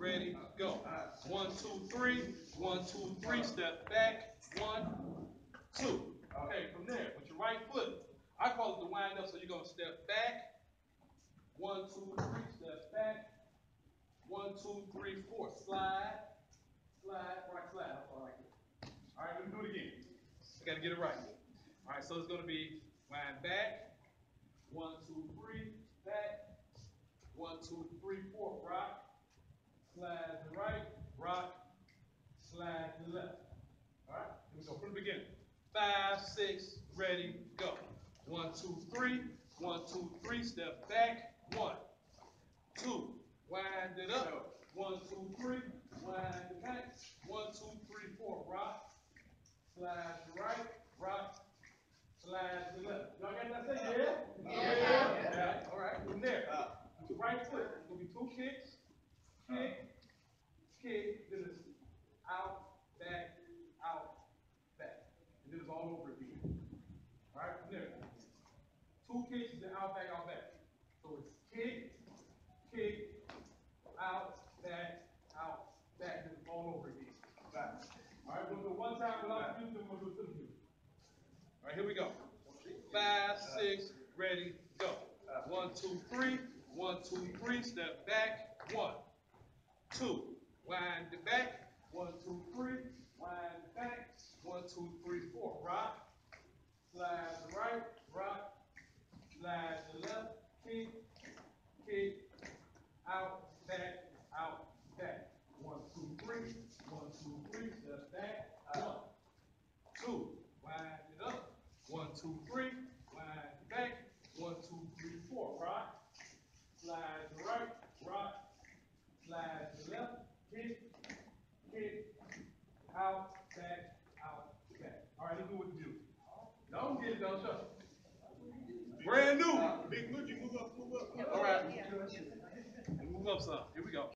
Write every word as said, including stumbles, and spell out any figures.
ready, go. One, two, three. One, two, three. Step back. One, two. Okay, from there, with your right foot. I call it the wind up, so you're going to step back. One, two, three. Step back. One, two, three, four. Slide. Slide. Right, slide. All right, all right, let me do it again. I got to get it right. All right, so it's going to be wind back. One, two, three. Back. One, two, three, four. Rock. Slide to the right. Rock. Slide to the left. All right, here we go from the beginning. Five, six, ready, go. One, two, three. One, two, three. Step back. One, two. Wind it up. One, two, three. Wind it back. One, two, three, four. Rock. Slide to the right. Rock. Slide to the left. Y'all got that thing? Yeah? Yeah. Yeah. Yeah. All right. From there. With the right foot. It's going to be two kicks. Kick. Kick. Then it's out, back, out, back. And then it's all over again. All right. From there. Two kicks, then out, back, out, back. So it's kick, kick, out, back, out, back, and all over again. Back. All right, we'll do one time without you, then we'll do two. All right, here we go. Five, six, ready, go. One, two, three. One, two, three. Step back. One, two. Wind the back. One, two, three. Wind the back. One, two, three, four. Rock. Slide to the right. Rock. Slide to the left. Kick. Kick. Out, back, out, back. One, two, three. One, two, three. Step back. One, two. Wind it up. One, two, three. Wind it back. One, two, three, four. Rock. Slide to the right. Rock. Slide to the left. Kick. Kick. Out, back, out, back. All right, let's do what you do. Don't get it, don't show. Brand new. Big Mucci, move up, move up. All right. Move up some. Here we go.